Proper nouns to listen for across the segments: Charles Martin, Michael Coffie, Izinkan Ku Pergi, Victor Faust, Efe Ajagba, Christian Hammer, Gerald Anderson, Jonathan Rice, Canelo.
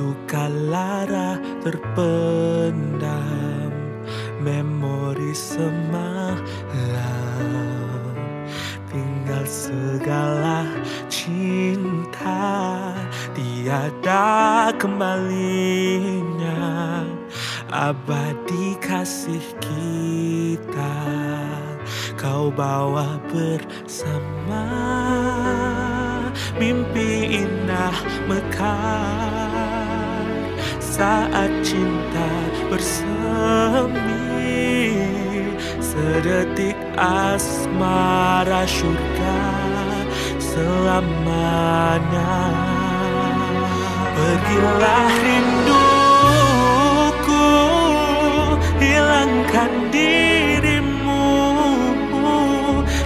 Luka lara terpendam, memori semalam, tinggal segala cinta, tiada kembalinya. Abadi kasih kita Kau bawa bersama, mimpi indah mekar saat cinta bersemi, sedetik asmara syurga selamanya. Pergilah rinduku, hilangkan dirimu,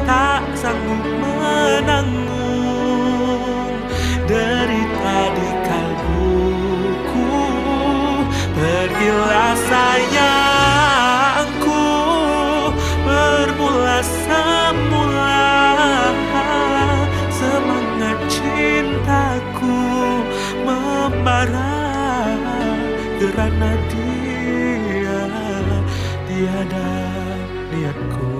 tak sanggup menanggung derita di kalbuku. Pergilah sayangku, bermula semula semangat cintaku membara kerana dia tiada niatku.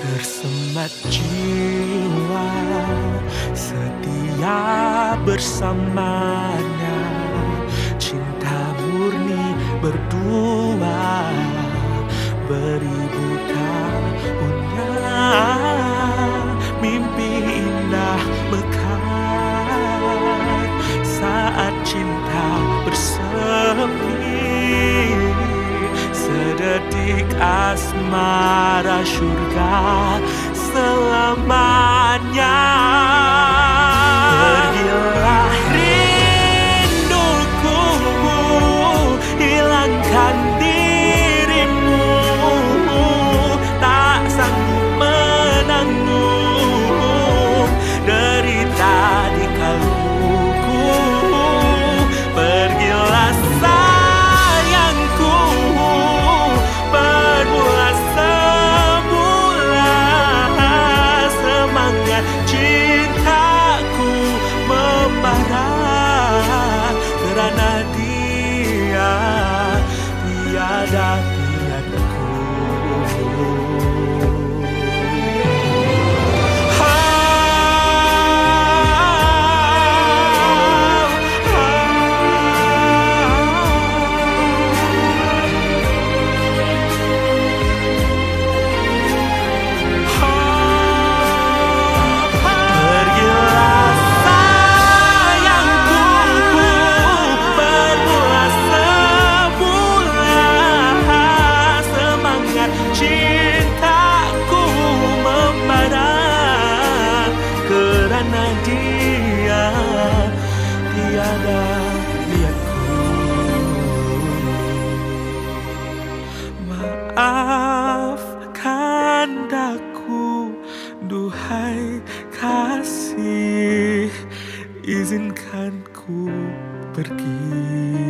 Tersemat jiwa setia bersamanya, cinta murni berdua beribu tahunnya, mimpi indah mekar saat cinta bersemi, sedetik asmara syurga selamanya. Pergilah rinduku, hilangkan dirimu, tak sanggup menanggung derita di kalbuku. Pergilah sayangku, bermula semula semangat cintaku membara kerana dia tiada niatku. Karena dia tiada niatku. Maafkan aku, duhai kasih, izinkan ku pergi.